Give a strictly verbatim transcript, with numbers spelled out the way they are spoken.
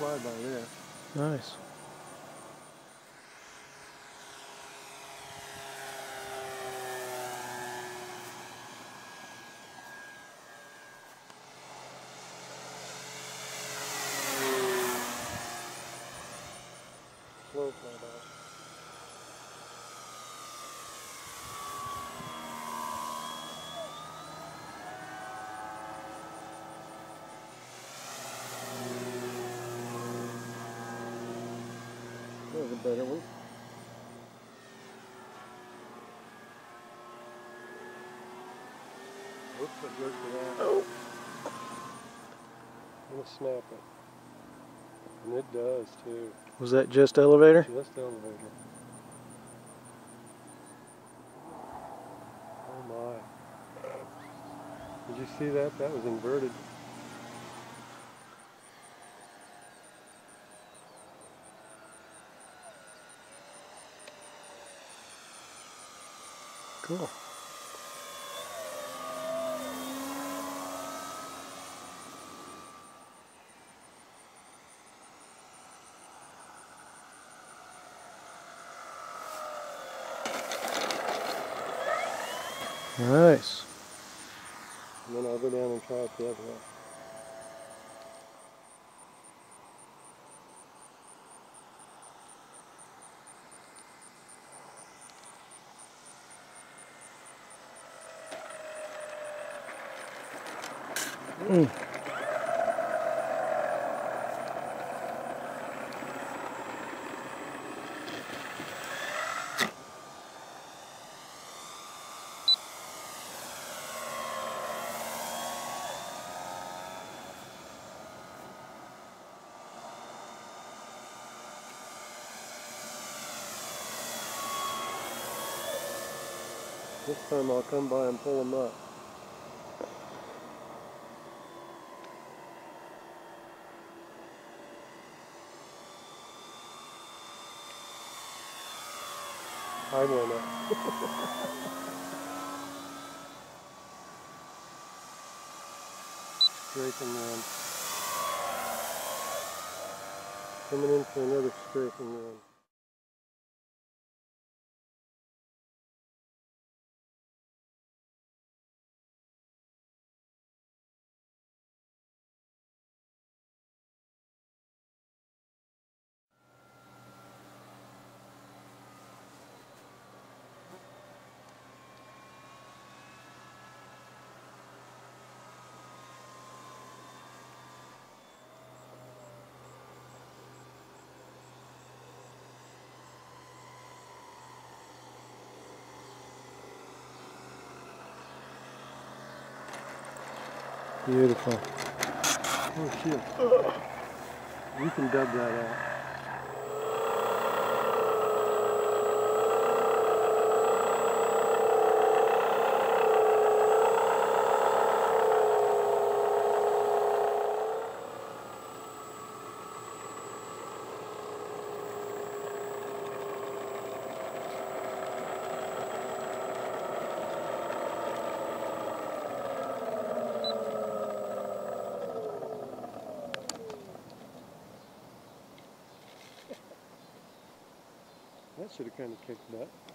fly by there. Nice. Slow fly by. That was a better one. Oops, it goes to that. Oh. I'm going to snap it. And it does too. Was that just elevator? Just elevator. Oh my. Did you see that? That was inverted. Cool. Nice. And then I'll go down and try it the other way. Mm. This time I'll come by and pull them up. I went up. Strafing run. Coming in for another strafing run. Beautiful. Oh shit. Ugh. You can dub that out. That should have kind of kicked butt.